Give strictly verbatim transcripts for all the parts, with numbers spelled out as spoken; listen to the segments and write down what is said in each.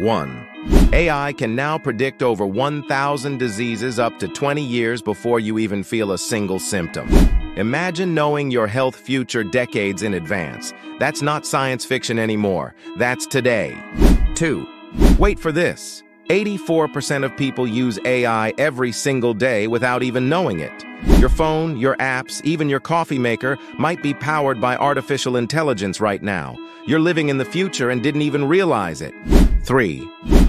one. A I can now predict over one thousand diseases up to twenty years before you even feel a single symptom. Imagine knowing your health future decades in advance. That's not science fiction anymore. That's today. two. Wait for this. eighty-four percent of people use A I every single day without even knowing it. Your phone, your apps, even your coffee maker might be powered by artificial intelligence right now. You're living in the future and didn't even realize it. three.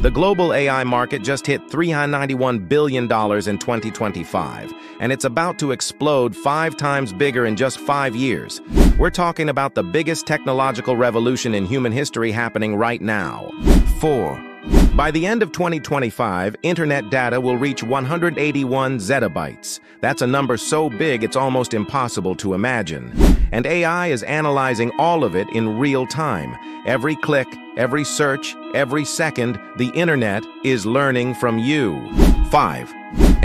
The global A I market just hit three hundred ninety-one billion dollars in twenty twenty-five, and it's about to explode five times bigger in just five years. We're talking about the biggest technological revolution in human history happening right now. four. By the end of twenty twenty-five, internet data will reach one hundred eighty-one zettabytes. That's a number so big it's almost impossible to imagine. And A I is analyzing all of it in real time. Every click, every search, every second, the internet is learning from you. five.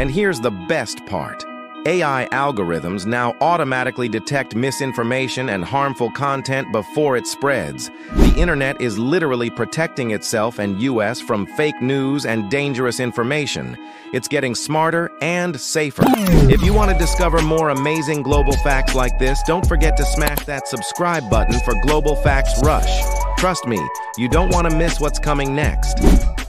And here's the best part. A I algorithms now automatically detect misinformation and harmful content before it spreads. The internet is literally protecting itself and us from fake news and dangerous information. It's getting smarter and safer. If you want to discover more amazing global facts like this, don't forget to smash that subscribe button for Global Facts Rush. Trust me, you don't want to miss what's coming next.